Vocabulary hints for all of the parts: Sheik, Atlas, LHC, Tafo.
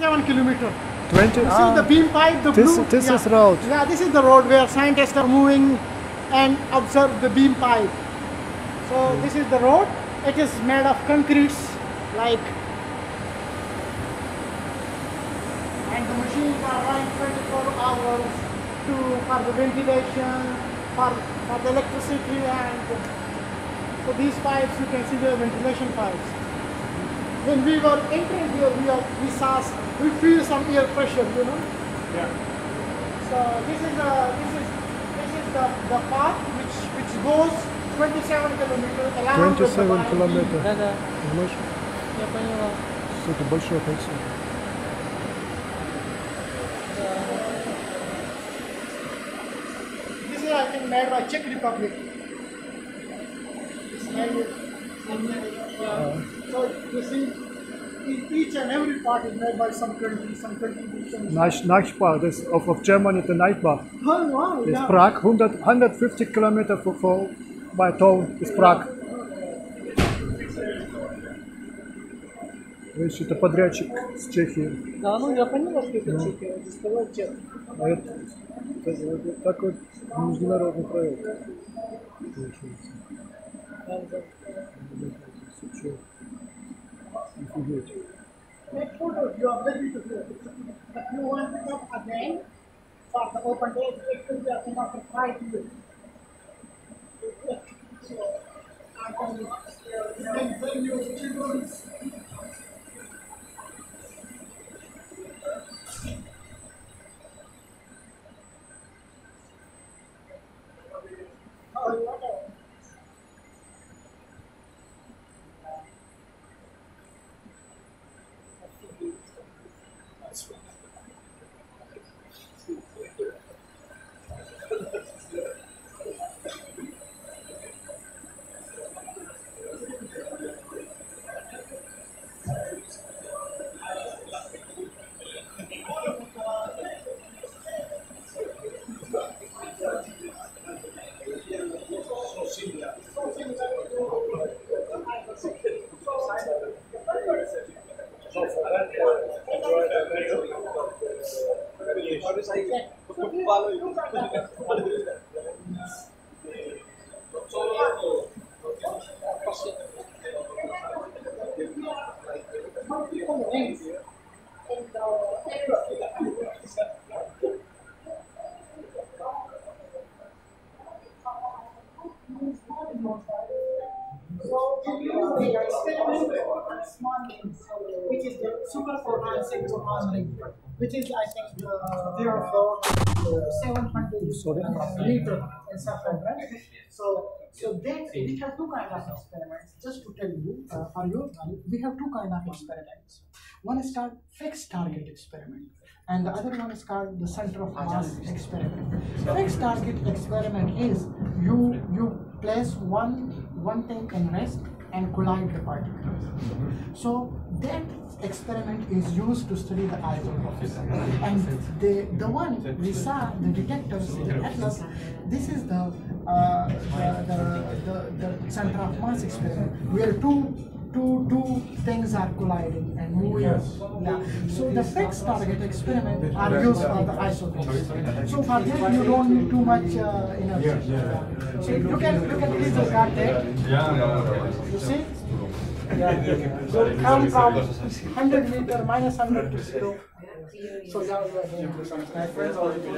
7 kilometers. 20. This is the beam pipe, the blue. This is road. Yeah, this is the road where scientists are moving and observe the beam pipe. So this is the road. It is made of concretes, like, and the machines are running 24 hours for the ventilation, for the electricity, and so these pipes you can see the ventilation pipes. When we were entering here, we feel some air pressure, you know. Yeah. So this is the path which goes 27 kilometers along the Dubai. 27 kilometers. Да. Я поняла. Это большое кольцо. This is, I think, made by Czech Republic. This made. So you see, each and every part is made by some country, some contributions. Nachbar, this of Germany, the Nachbar. Oh wow! It's Prague, 150 kilometers for by town is Prague. Видишь, это подрядчик с Чехии. Да, ну я поняла, что это Чехия, я сказала Чехия. А это такой международный проект. Make photos, you are very beautiful. If you want to come again for the open day, it will be after 5 years. So, I can bring you children. Which is, I think, there are 700 liters and stuff like that. So then we have two kinds of experiments. Just to tell you, for you, we have two kinds of experiments. One is called fixed target experiment, and the other one is called the center of mass experiment. Fixed target experiment is you place one thing in rest and collide the particles. So that experiment is used to study the isotopes. And the one we saw, the detectors, the Atlas, this is the center of mass experiment, where two things are colliding and moving. Yeah. So the fixed target experiment are used for the isotopes. So for that you don't need too much energy. So you can please discard that. You see? Yeah. So come from 100 meters, -100 to 0. So that was my friends already.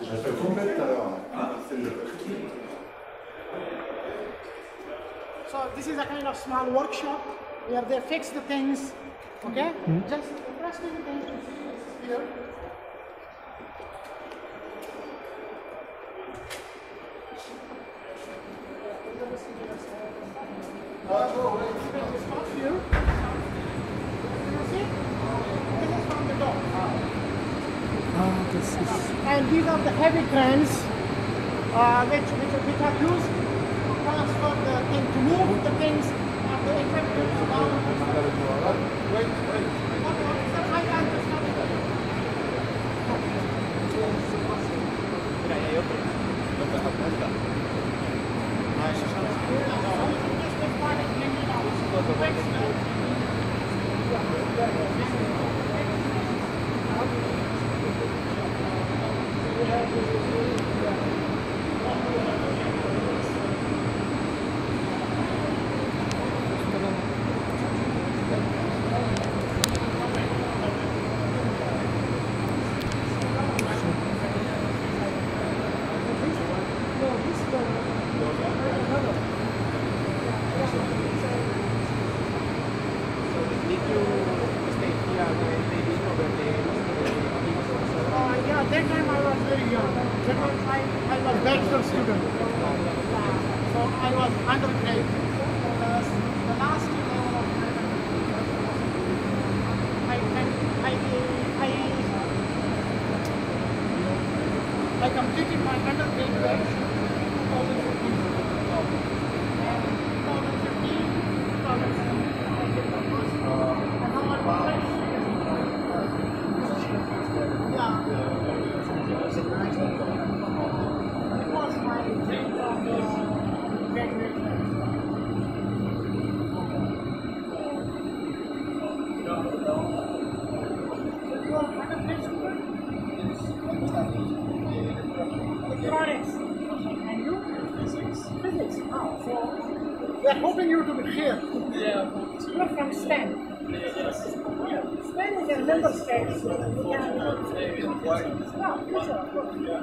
Je fais complète tout à l'heure. So this is a kind of small workshop where they fix the things, okay? Just interesting thing to see here. And these are the heavy cranes which are used to transfer the thing, to move the things of the effective down. Wait,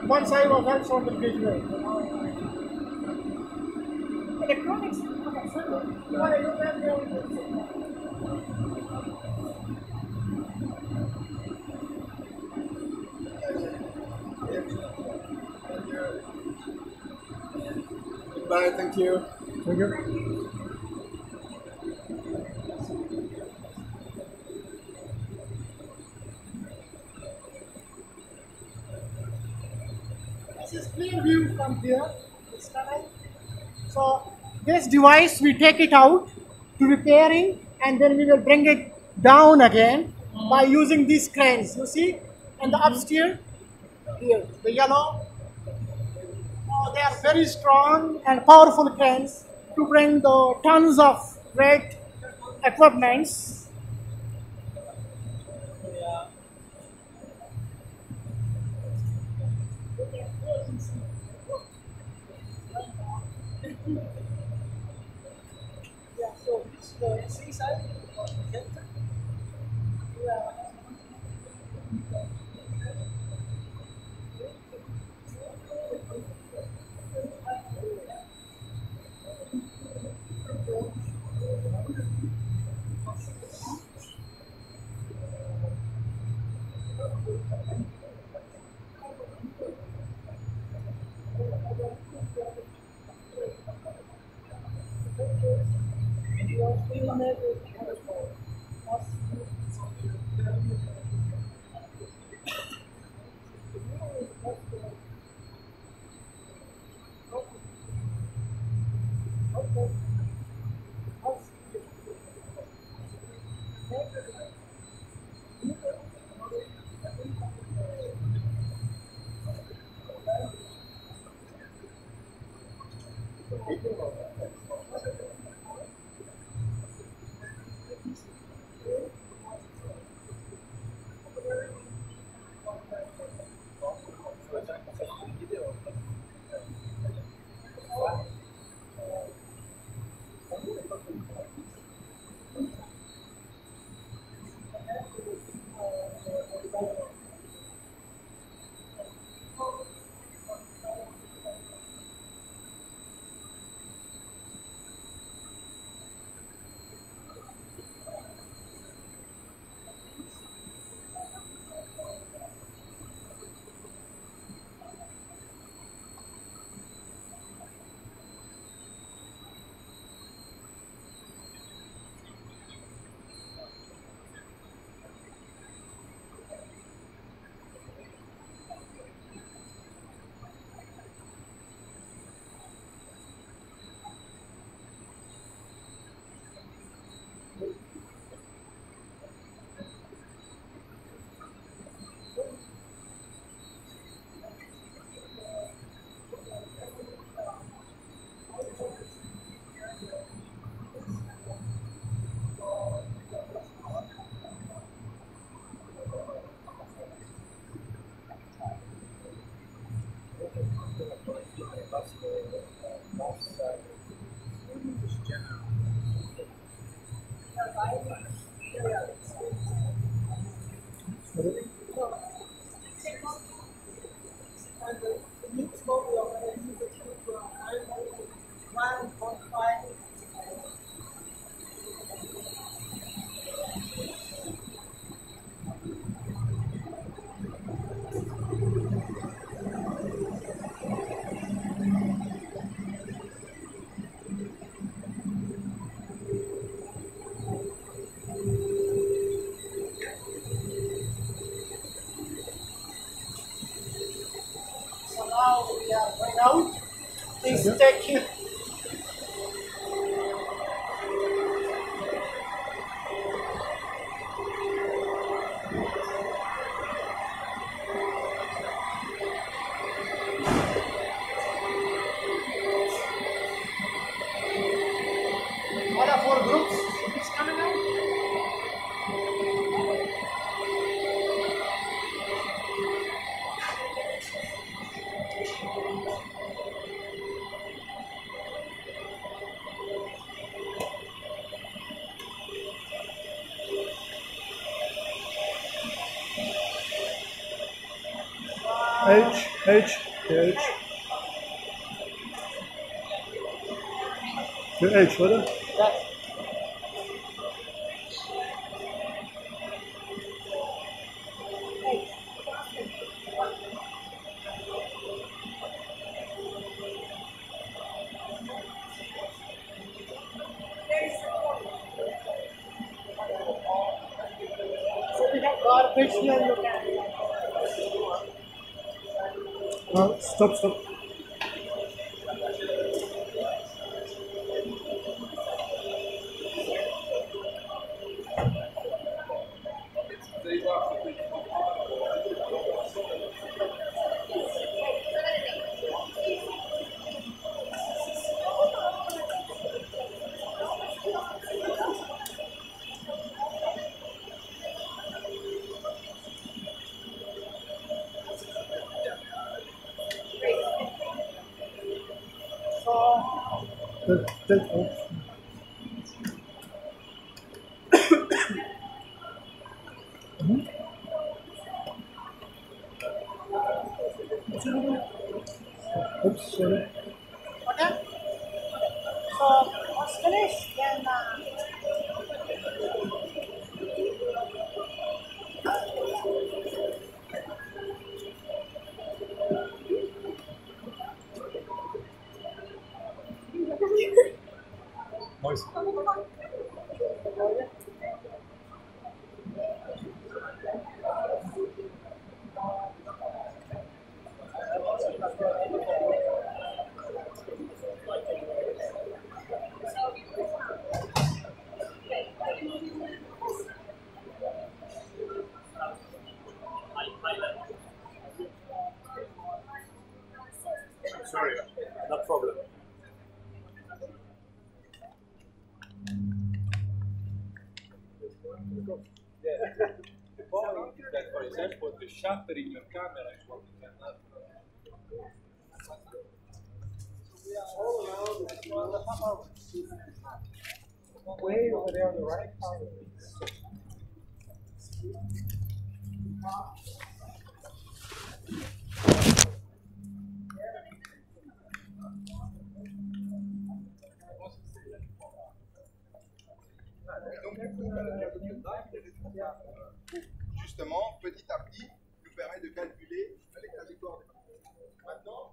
One side of that on the gateway. Electronics? Okay, so what I do that there. Bye, thank you. Thank you. From here, this time. So this device we take it out to repairing, and then we will bring it down again by using these cranes. You see, and the upstairs here, the yellow. So they are very strong and powerful cranes to bring the tons of red equipments. Thank you. H, oder? Ja. So we have garbage here, look at it. Oh, stop, stop. Shutter in your camera is what you cannot do. So we are all around the 1.5 hours. Way over there on the right side of this. Justement, petit à petit, nous permet de calculer les trajectoires des points. Maintenant,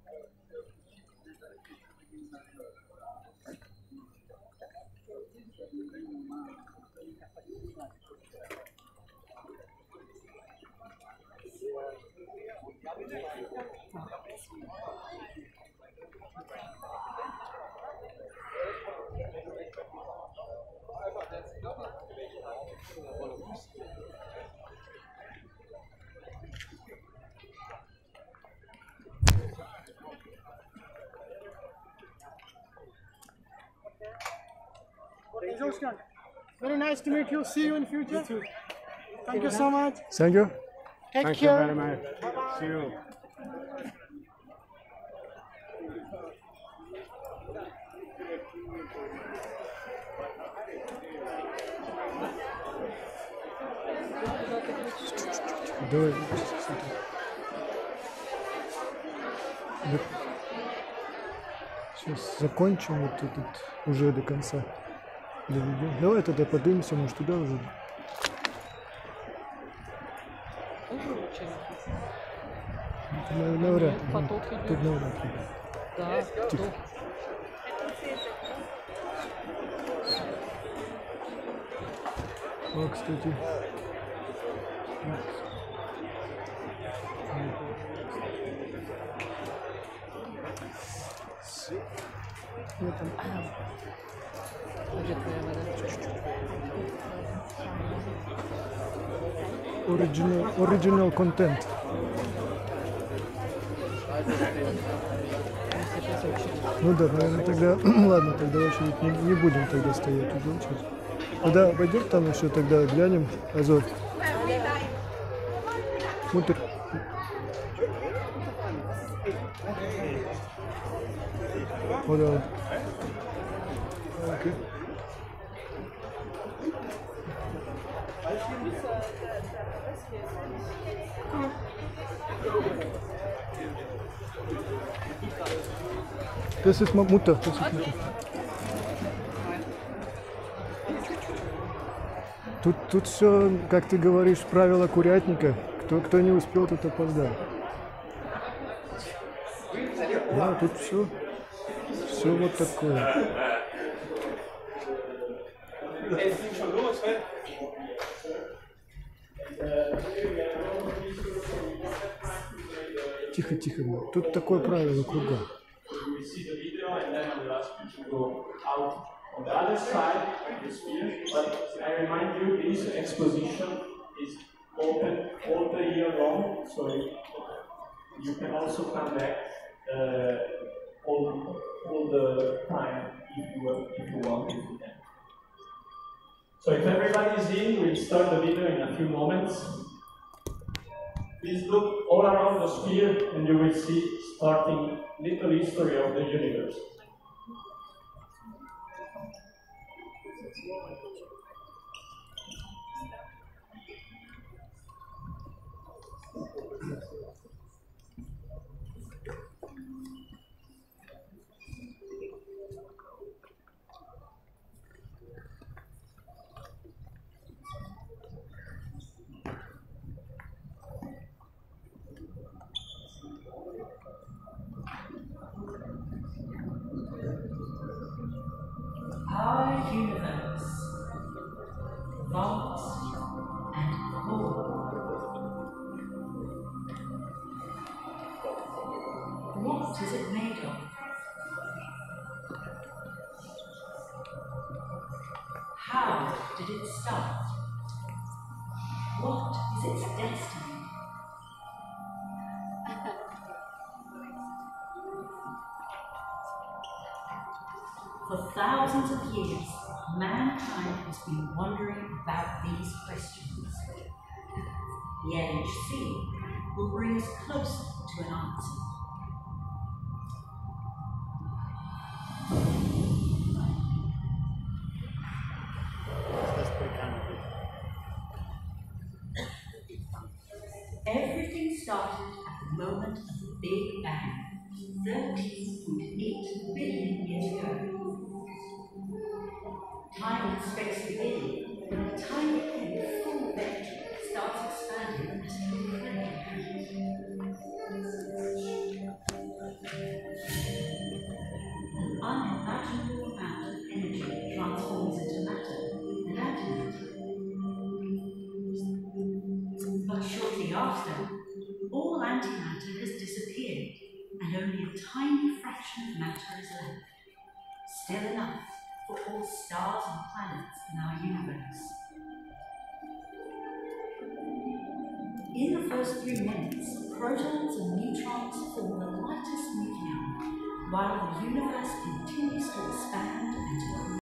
very nice to meet you. See you in future. You too. Thank you so much. Thank you. Thank you very much. Bye-bye. See you. do it. Сейчас закончим вот этот уже до конца. Давай тогда поднимемся, может, туда уже. Навряд ли. Тут навряд ли. Да, тихо. А, кстати. Вот он. Original content. Ну да, наверное, тогда... Ладно, тогда очередь не будем тогда стоять. Когда пойдет там еще, тогда глянем. Азов. Мутер. Вот он. Окей. Das ist Mutter, das ist Mutter. Тут все, как ты говоришь, правило курятника. Кто не успел, тот опоздал. Да, тут все вот такое. Тихо, тут такое правило круга. On the other side of the sphere, but I remind you, this exposition is open all the year long, so you can also come back all the time if you want to do that. So if everybody's in, we'll start the video in a few moments. Please look all around the sphere and you will see starting little history of the universe. Our universe, vast and cool. What is it made of? How did it start? What is its destiny? For thousands of years, mankind has been wondering about these questions. The LHC will bring us closer to an answer. Everything started at the moment of the Big Bang, 13.8 billion years ago. Time and space begin, and the tiny pin full of energy starts expanding at an incredible rate. An unimaginable amount of energy transforms into matter and antimatter. But shortly after, all antimatter has disappeared, and only a tiny fraction of matter is left. Still enough for all stars and planets in our universe. In the first 3 minutes, protons and neutrons form the lightest nucleon, while the universe continues to expand and grow.